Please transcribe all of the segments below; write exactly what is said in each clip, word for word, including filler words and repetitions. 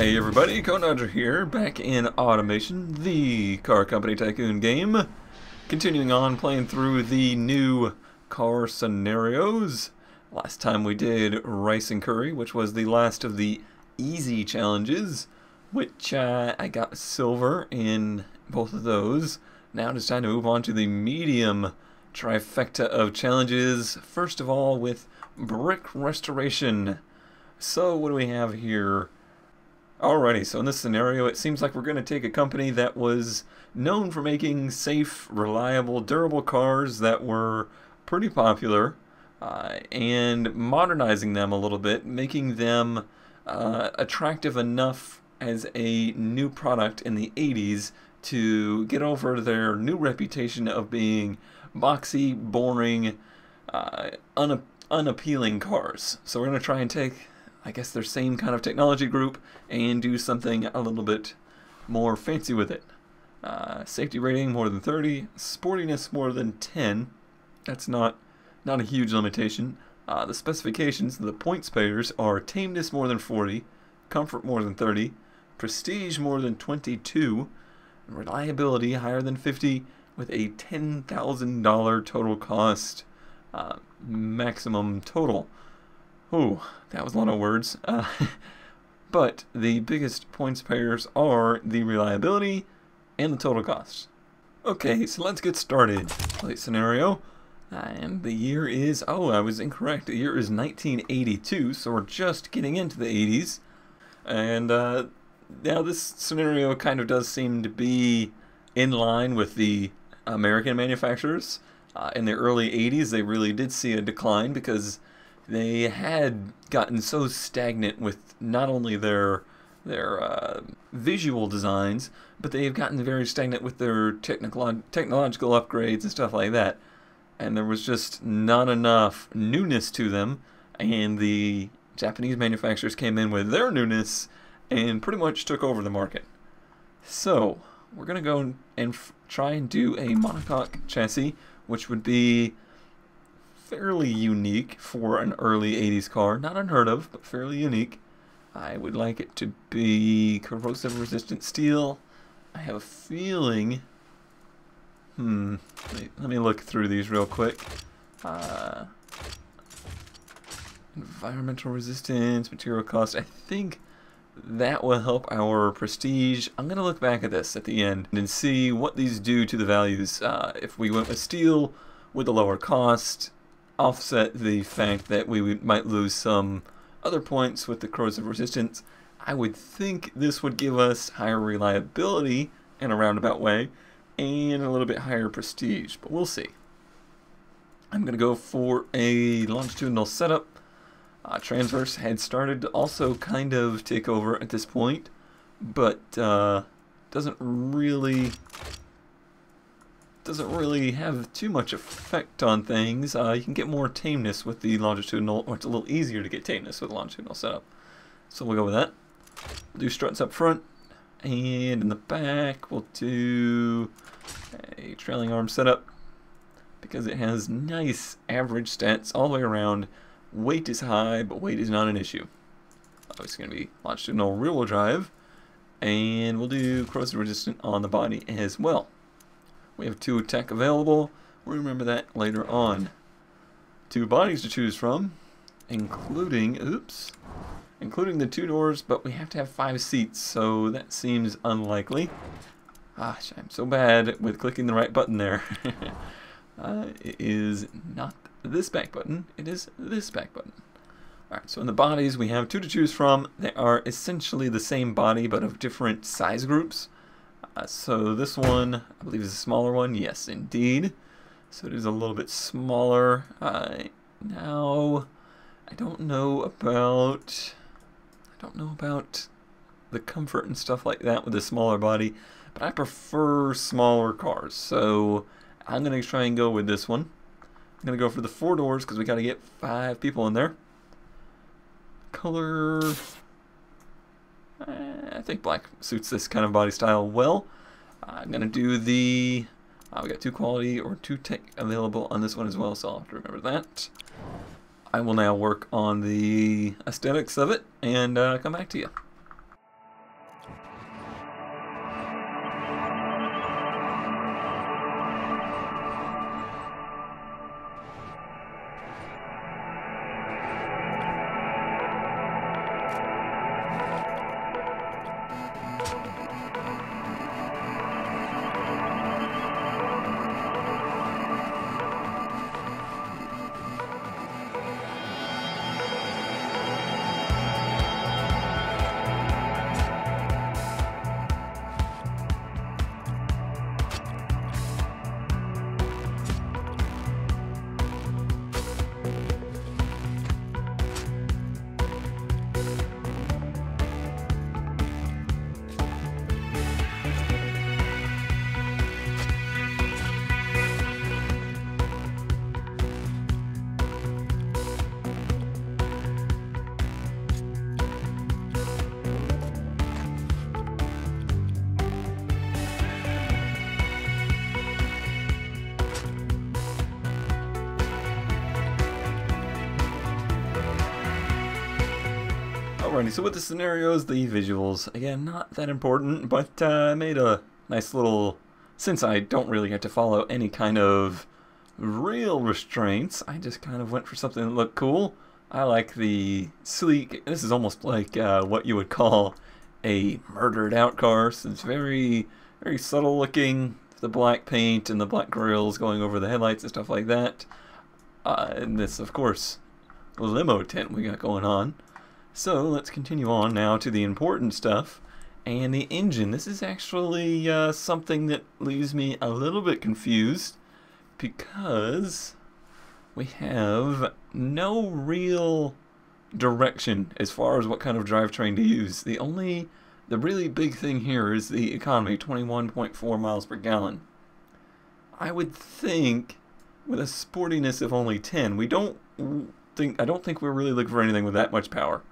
Hey everybody, ConeDodger here, back in Automation, the car company tycoon game. Continuing on playing through the new car scenarios. Last time we did Rice and Curry, which was the last of the easy challenges, which uh, I got silver in both of those. Now it's time to move on to the medium trifecta of challenges. First of all, with Brick Restoration. So what do we have here? Alrighty, so in this scenario, it seems like we're going to take a company that was known for making safe, reliable, durable cars that were pretty popular, uh, and modernizing them a little bit, making them uh, attractive enough as a new product in the eighties to get over their new reputation of being boxy, boring, uh, una- unappealing cars. So we're going to try and take, I guess, their same kind of technology group and do something a little bit more fancy with it. Uh, safety rating more than thirty, sportiness more than ten. That's not not a huge limitation. Uh, the specifications, the points payers, are tameness more than forty, comfort more than thirty, prestige more than twenty-two, and reliability higher than fifty with a ten thousand dollar total cost uh, maximum total. Ooh, that was a lot of words. Uh, but the biggest points payers are the reliability and the total cost. Okay, so let's get started. Play scenario. And the year is, oh, I was incorrect. The year is nineteen eighty-two, so we're just getting into the eighties. And uh, now this scenario kind of does seem to be in line with the American manufacturers. Uh, in the early eighties, they really did see a decline because they had gotten so stagnant with not only their their uh, visual designs, but they've gotten very stagnant with their technolo technological upgrades and stuff like that. And there was just not enough newness to them, and the Japanese manufacturers came in with their newness and pretty much took over the market. So we're going to go and f try and do a monocoque chassis, which would be fairly unique for an early eighties car. Not unheard of, but fairly unique. I would like it to be corrosive resistant steel. I have a feeling... Hmm. Let me, let me look through these real quick. Uh, environmental resistance, material cost. I think that will help our prestige. I'm going to look back at this at the end and see what these do to the values. Uh, if we went with steel with a lower cost, offset the fact that we might lose some other points with the corrosive resistance, I would think this would give us higher reliability in a roundabout way and a little bit higher prestige, but we'll see. I'm going to go for a longitudinal setup. Uh, transverse had started to also kind of take over at this point, but uh, doesn't really doesn't really have too much effect on things. Uh, you can get more tameness with the longitudinal, or it's a little easier to get tameness with longitudinal setup. So we'll go with that. We'll do struts up front, and in the back we'll do a trailing arm setup because it has nice average stats all the way around. Weight is high, but weight is not an issue. Oh, it's going to be longitudinal rear wheel drive, and we'll do corrosion resistant on the body as well. We have two tech available. We'll remember that later on. Two bodies to choose from, including, oops, including the two doors, but we have to have five seats, so that seems unlikely. Gosh, I'm so bad with clicking the right button there. uh, it is not this back button. It is this back button. All right, so in the bodies, we have two to choose from. They are essentially the same body, but of different size groups. Uh, so this one, I believe, is a smaller one. Yes, indeed. So it is a little bit smaller. Uh, now, I don't know about, I don't know about the comfort and stuff like that with a smaller body, but I prefer smaller cars. So I'm going to try and go with this one. I'm going to go for the four doors because we got to get five people in there. Color, I think black suits this kind of body style well. I'm going to do the... Uh, we got two quality or two tech available on this one as well, so I'll have to remember that. I will now work on the aesthetics of it and uh, come back to you. Alrighty, so with the scenarios, the visuals, again, not that important, but I uh, made a nice little, since I don't really get to follow any kind of real restraints, I just kind of went for something that looked cool. I like the sleek, this is almost like uh, what you would call a murdered out car, so it's very, very subtle looking, the black paint and the black grills going over the headlights and stuff like that. Uh, and this, of course, limo tint we got going on. So let's continue on now to the important stuff, and the engine. This is actually uh, something that leaves me a little bit confused, because we have no real direction as far as what kind of drivetrain to use. The only, the really big thing here is the economy, twenty-one point four miles per gallon. I would think with a sportiness of only ten, we don't think, I don't think we're really looking for anything with that much power.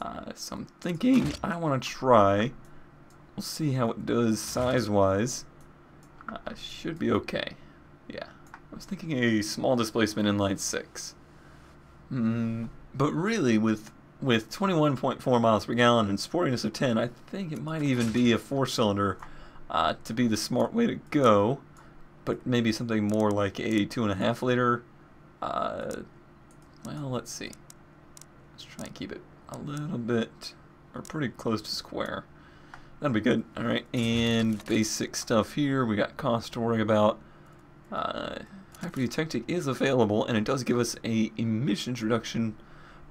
Uh, so I'm thinking I want to try, we'll see how it does size-wise. Uh, should be okay. Yeah. I was thinking a small displacement inline six. Mm, but really, with with twenty-one point four miles per gallon and sportiness of ten, I think it might even be a four-cylinder uh, to be the smart way to go. But maybe something more like a two point five liter. Uh, well, let's see. Let's try and keep it a little bit, or pretty close to square. That'll be good. All right, and basic stuff here. We got cost to worry about. Uh, Hyperdetecting is available, and it does give us a emissions reduction,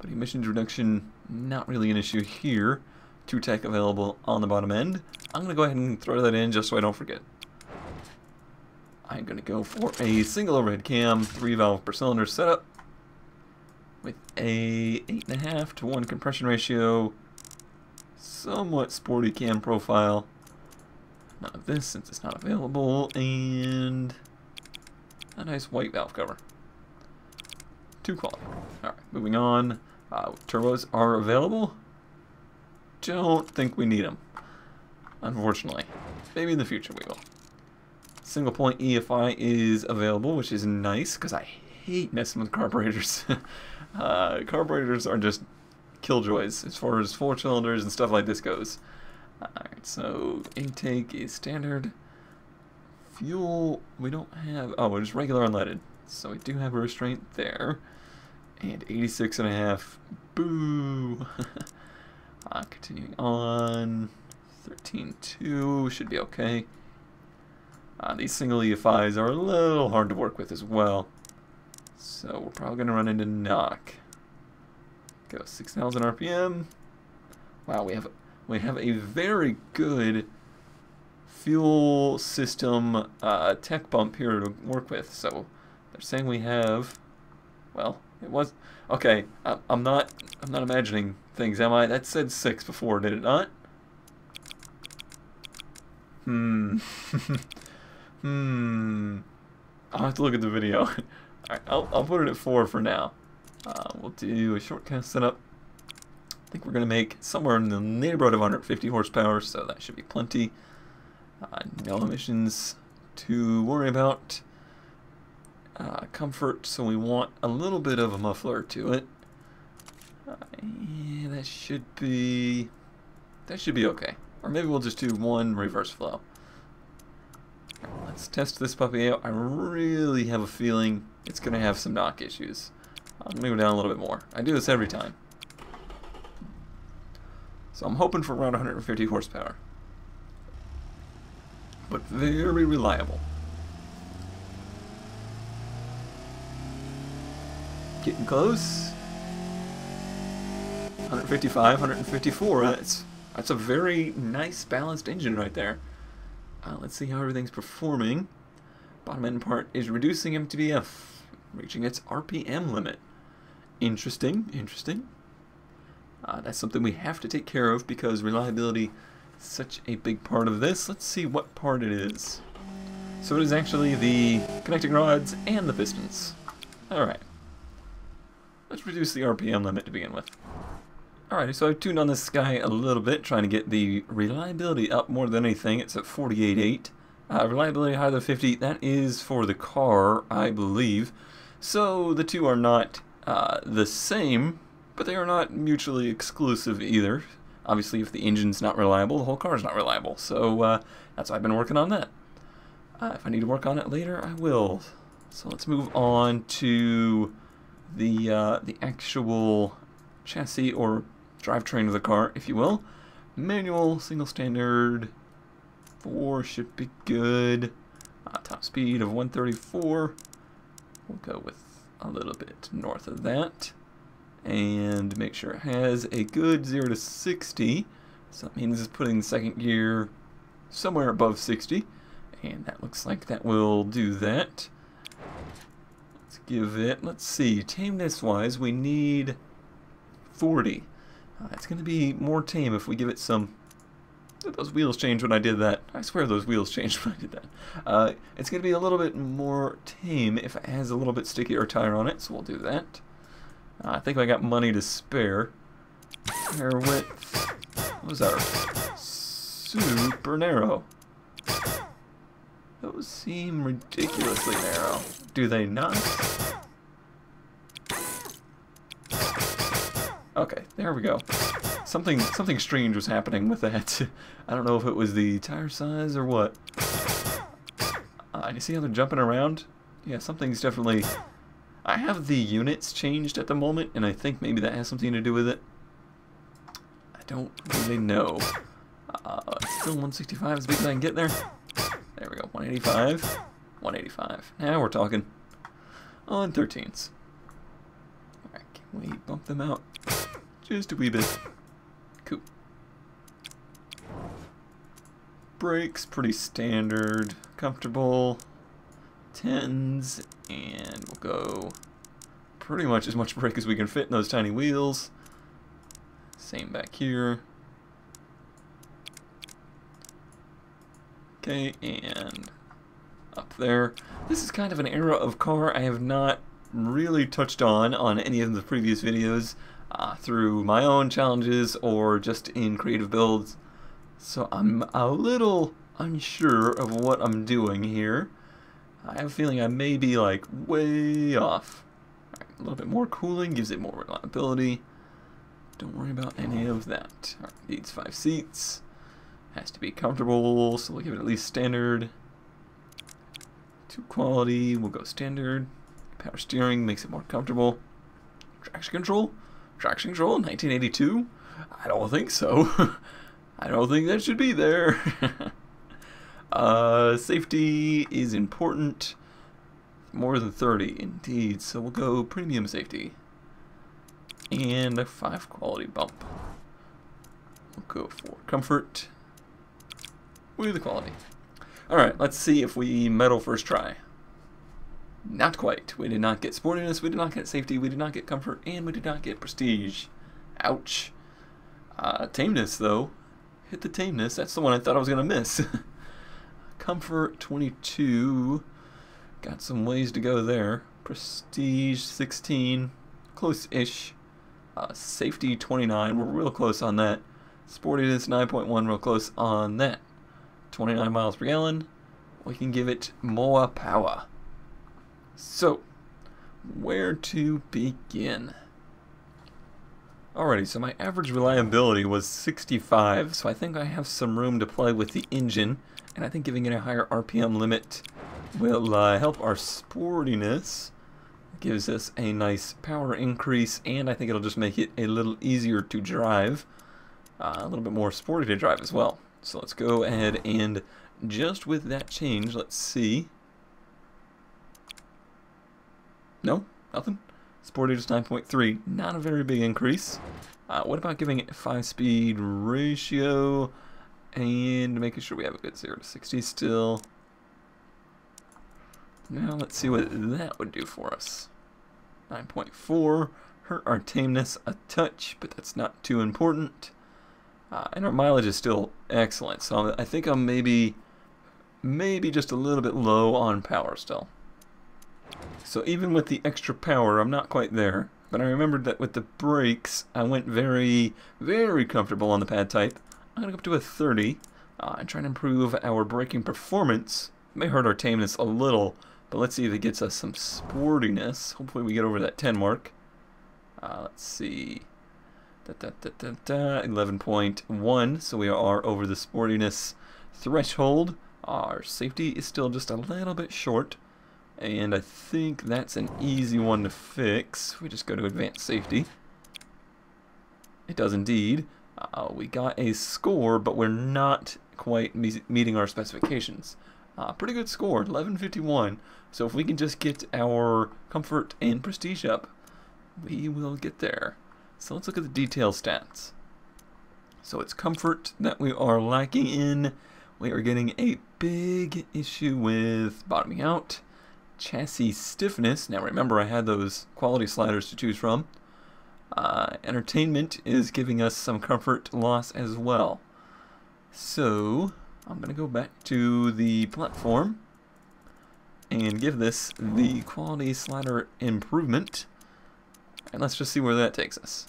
but emissions reduction not really an issue here. two tech available on the bottom end. I'm gonna go ahead and throw that in just so I don't forget. I'm gonna go for a single overhead cam, three valve per cylinder setup with a eight and a half to one compression ratio, somewhat sporty cam profile. None of this since it's not available, and a nice white valve cover. Two quality. Alright, moving on. Uh, turbos are available. Don't think we need them, unfortunately. Maybe in the future we will. Single point E F I is available, which is nice, because I hate messing with carburetors. uh, carburetors are just killjoys as far as four cylinders and stuff like this goes. Alright, so intake is standard. Fuel, we don't have, oh, it's regular unleaded, so we do have a restraint there, and eighty-six and a half, boo. uh, continuing on, thirteen point two should be okay. Uh, these single E F Is are a little hard to work with as well, so we're probably going to run into knock. Go six thousand R P M, wow, we have, we have a very good fuel system uh, tech bump here to work with. So they're saying we have, well, it was okay. I, I'm not I'm not imagining things, am I? That said six before, did it not? Hmm. hmm. I'll have to look at the video. All right, I'll I'll put it at four for now. Uh, we'll do a shortcast setup. I think we're gonna make somewhere in the neighborhood of one hundred fifty horsepower, so that should be plenty. Uh, no emissions to worry about. Uh, comfort, so we want a little bit of a muffler to it. Uh, yeah, that should be that should be okay. Or maybe we'll just do one reverse flow. Let's test this puppy out. I really have a feeling it's going to have some knock issues. I'm going to go down a little bit more. I do this every time. So I'm hoping for around one hundred fifty horsepower. But very reliable. Getting close. one hundred fifty-five, one hundred fifty-four. That's that's a very nice balanced engine right there. Uh, let's see how everything's performing. Bottom end part is reducing M T B F, reaching its R P M limit. Interesting, interesting. Uh, that's something we have to take care of because reliability. Such a big part of this. Let's see what part it is. So it is actually the connecting rods and the pistons. Alright. Let's reduce the R P M limit to begin with. Alright, so I've tuned on this guy a little bit, trying to get the reliability up more than anything. It's at forty-eight point eight. Uh, reliability higher than fifty. That is for the car, I believe. So the two are not uh, the same, but they are not mutually exclusive either. Obviously, if the engine's not reliable, the whole car's not reliable. So uh, that's why I've been working on that. Uh, if I need to work on it later, I will. So let's move on to the uh, the actual chassis or drivetrain of the car, if you will. Manual, single standard, four should be good. Uh, top speed of one thirty-four. We'll go with a little bit north of that. And make sure it has a good zero to sixty. So that means it's putting the second gear somewhere above sixty. And that looks like that will do that. Let's give it, let's see, tameness wise, we need forty. Uh, it's going to be more tame if we give it some. Did those wheels change when I did that? I swear those wheels changed when I did that. Uh, it's going to be a little bit more tame if it has a little bit stickier tire on it, so we'll do that. Uh, I think I got money to spare. Tire width. What was that? Super narrow. Those seem ridiculously narrow. Do they not? Okay, there we go. Something something strange was happening with that. I don't know if it was the tire size or what. Uh, you see how they're jumping around? Yeah, something's definitely... I have the units changed at the moment, and I think maybe that has something to do with it. I don't really know. Uh, it's still one sixty-five as big as I can get there. There we go, one eighty-five. one eighty-five. Now we're talking. On thirteens. Alright, can we bump them out? Just a wee bit. Cool. Brakes, pretty standard. Comfortable. Tens, and we'll go pretty much as much brake as we can fit in those tiny wheels. Same back here. Okay, and up there. This is kind of an era of car I have not really touched on on any of the previous videos uh, through my own challenges or just in creative builds. So I'm a little unsure of what I'm doing here. I have a feeling I may be like way off. All right, a little bit more cooling gives it more reliability. Don't worry about any of that. All right, needs five seats. Has to be comfortable, so we'll give it at least standard. To quality, we'll go standard. Power steering makes it more comfortable. Traction control? Traction control in nineteen eighty-two? I don't think so. I don't think that should be there. uh, safety is important. More than thirty, indeed. So we'll go premium safety. And a five quality bump. We'll go for comfort. With the quality. Alright, let's see if we medal first try. Not quite. We did not get sportiness, we did not get safety, we did not get comfort, and we did not get prestige. Ouch. Uh, tameness, though. Hit the tameness. That's the one I thought I was going to miss. Comfort, twenty-two. Got some ways to go there. Prestige, sixteen. Close-ish. Uh, safety, twenty-nine. We're real close on that. Sportiness, nine point one. Real close on that. twenty-nine miles per gallon, we can give it more power. So, where to begin? Alrighty, so my average reliability was sixty-five, so I think I have some room to play with the engine, and I think giving it a higher R P M limit will uh, help our sportiness. It gives us a nice power increase, and I think it'll just make it a little easier to drive, uh, a little bit more sporty to drive as well. So let's go ahead and just with that change, let's see. No, nothing. Sporty is nine point three, not a very big increase. Uh, what about giving it a five-speed ratio and making sure we have a good zero to sixty still? Now let's see what that would do for us. nine point four, hurt our tameness a touch, but that's not too important. Uh, and our mileage is still excellent, so I think I'm maybe, maybe just a little bit low on power still. So even with the extra power, I'm not quite there. But I remembered that with the brakes, I went very, very comfortable on the pad type. I'm going to go up to a thirty uh, and try to improve our braking performance. It may hurt our tameness a little, but let's see if it gets us some sportiness. Hopefully we get over that ten mark. Uh, let's see. eleven point one, so we are over the sportiness threshold. Our safety is still just a little bit short, and I think that's an easy one to fix. We just go to advanced safety. It does indeed. Uh, we got a score, but we're not quite me meeting our specifications. Uh, pretty good score, eleven fifty-one. So if we can just get our comfort and prestige up, we will get there. So let's look at the detail stats. So it's comfort that we are lacking in. We are getting a big issue with bottoming out. Chassis stiffness. Now remember, I had those quality sliders to choose from. Uh, entertainment is giving us some comfort loss as well. So I'm going to go back to the platform and give this the quality slider improvement. And let's just see where that takes us.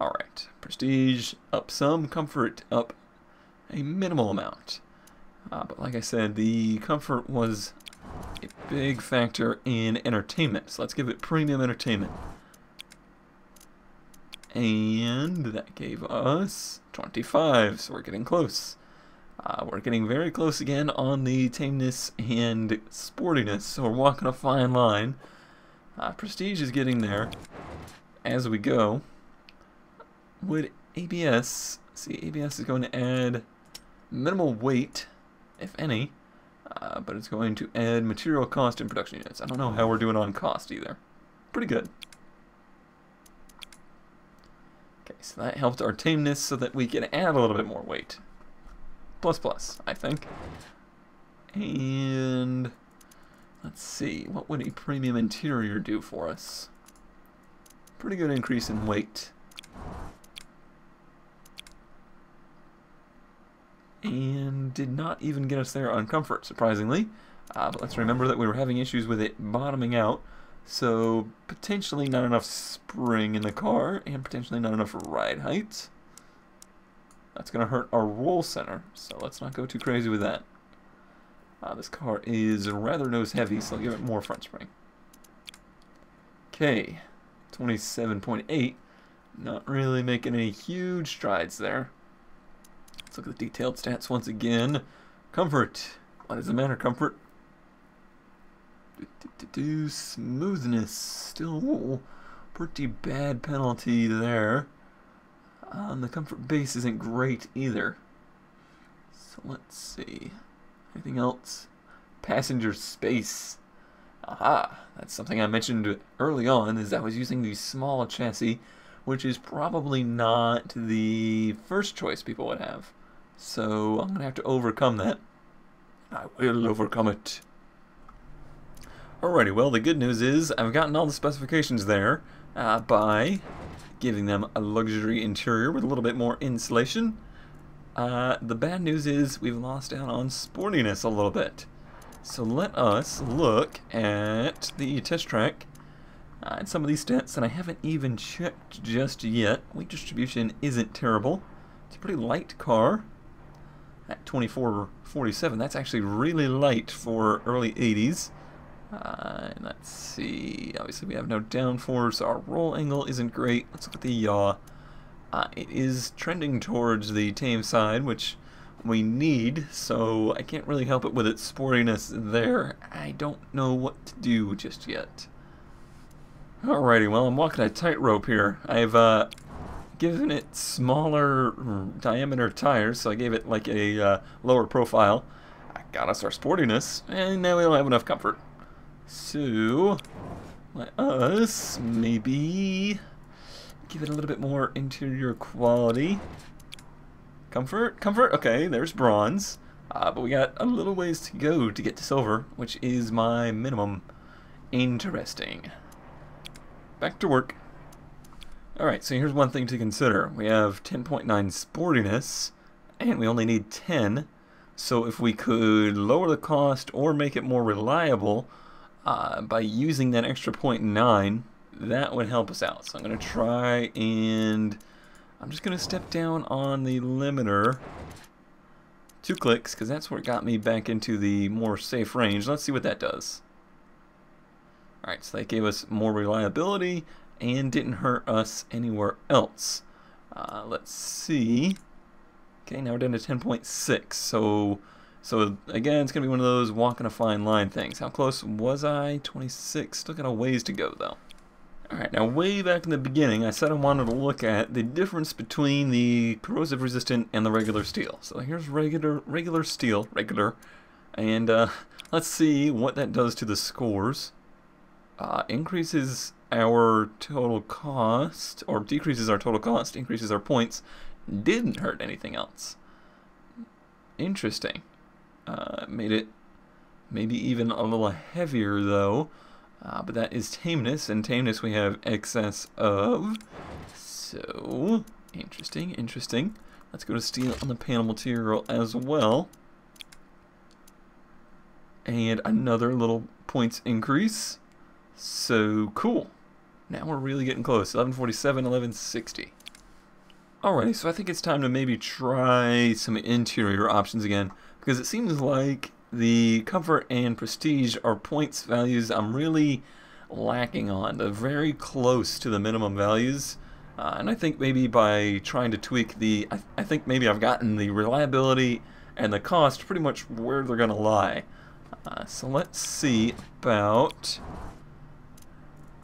Alright, prestige up some, comfort up a minimal amount. Uh, but like I said, the comfort was a big factor in entertainment. So let's give it premium entertainment. And that gave us twenty-five, so we're getting close. Uh, we're getting very close again on the tameness and sportiness, so we're walking a fine line. Uh, prestige is getting there as we go. Would A B S, see, A B S is going to add minimal weight, if any, uh, but it's going to add material cost and production units. I don't know how we're doing on cost either. Pretty good. Okay, so that helped our tameness so that we can add a little bit more weight. Plus plus, I think. And let's see, what would a premium interior do for us? Pretty good increase in weight. And did not even get us there on comfort, surprisingly. Uh, but let's remember that we were having issues with it bottoming out. So potentially not enough spring in the car, and potentially not enough ride height. That's going to hurt our roll center, so let's not go too crazy with that. Uh, this car is rather nose heavy, so I'll give it more front spring. Okay, twenty-seven point eight. Not really making any huge strides there. Let's look at the detailed stats once again. Comfort. What does it matter, comfort? Do, do, do, do. Smoothness. Still whoa, pretty bad penalty there. Um, the comfort base isn't great either. So let's see. Anything else? Passenger space. Aha! That's something I mentioned early on, is I was using the small chassis, which is probably not the first choice people would have. So I'm going to have to overcome that. I will overcome it. Alrighty, well, the good news is I've gotten all the specifications there uh, by giving them a luxury interior with a little bit more insulation. Uh, the bad news is we've lost out on sportiness a little bit. So let us look at the test track uh, and some of these stats that I haven't even checked just yet. Weight distribution isn't terrible. It's a pretty light car at twenty-four forty-seven. That's actually really light for early eighties. Uh, and let's see, obviously we have no downforce. Our roll angle isn't great. Let's look at the yaw. Uh, it is trending towards the tame side, which we need, so I can't really help it with its sportiness there. I don't know what to do just yet. Alrighty, well, I'm walking a tightrope here. I've uh, given it smaller diameter tires, so I gave it like a uh, lower profile. I got us our sportiness, and now we don't have enough comfort. So, let us maybe give it a little bit more interior quality. Comfort? Comfort? Okay, there's bronze. Uh, but we got a little ways to go to get to silver, which is my minimum. Interesting. Back to work. Alright, so here's one thing to consider. We have ten point nine sportiness, and we only need ten. So if we could lower the cost or make it more reliable uh, by using that extra zero point nine, that would help us out. So I'm going to try, and I'm just going to step down on the limiter two clicks, because that's what got me back into the more safe range. Let's see what that does. Alright, so that gave us more reliability and didn't hurt us anywhere else. Uh, let's see. Okay, now we're down to ten point six. So, so again, it's going to be one of those walking a fine line things. How close was I? twenty-six. Still got a ways to go, though. Alright, now way back in the beginning, I said I wanted to look at the difference between the corrosive resistant and the regular steel. So here's regular regular steel, regular, and uh, let's see what that does to the scores. Uh, increases our total cost, or decreases our total cost, increases our points, didn't hurt anything else. Interesting. Uh, made it maybe even a little heavier, though. Uh, but that is tameness, and tameness we have excess of. So, interesting, interesting. Let's go to steel on the panel material as well. And another little points increase. So, cool. Now we're really getting close. eleven forty-seven, eleven sixty. Alrighty, so I think it's time to maybe try some interior options again, because it seems like the comfort and prestige are points values I'm really lacking on. They're very close to the minimum values, uh, and I think maybe by trying to tweak the, I, th I think maybe I've gotten the reliability and the cost pretty much where they're gonna lie. Uh, so let's see about,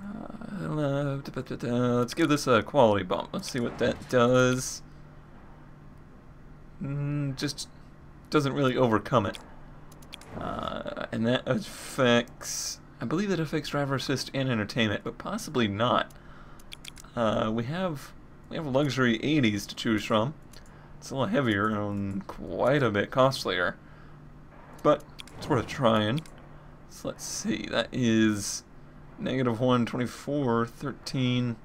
uh, let's give this a quality bump. Let's see what that does. Mm, just doesn't really overcome it. Uh, and that affects, I believe that affects driver assist and entertainment, but possibly not. Uh, we have we have luxury eighties to choose from. It's a little heavier and quite a bit costlier, but it's worth trying. So let's see, that is negative one twenty-four, thirteen,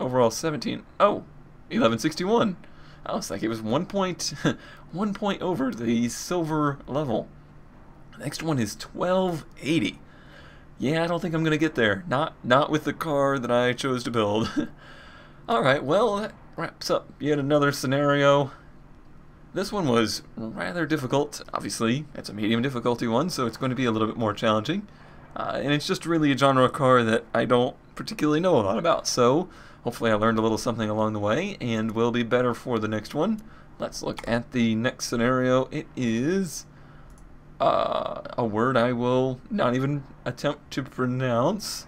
overall seventeen. Oh, eleven sixty-one. I was like, it was one point, one point over the silver level. Next one is twelve eighty. Yeah, I don't think I'm gonna get there. Not not with the car that I chose to build. Alright, well, that wraps up yet another scenario. This one was rather difficult. Obviously, it's a medium difficulty one, so it's going to be a little bit more challenging. Uh, and it's just really a genre of car that I don't particularly know a lot about, so hopefully I learned a little something along the way, and will be better for the next one. Let's look at the next scenario. It is... Uh, a word I will not even attempt to pronounce.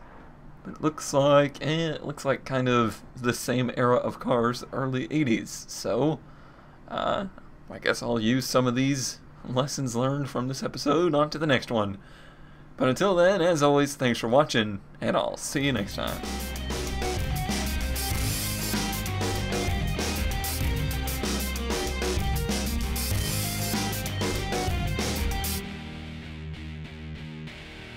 But it looks like, eh, it looks like kind of the same era of cars, early eighties. So, uh, I guess I'll use some of these lessons learned from this episode on to the next one. But until then, as always, thanks for watching, and I'll see you next time.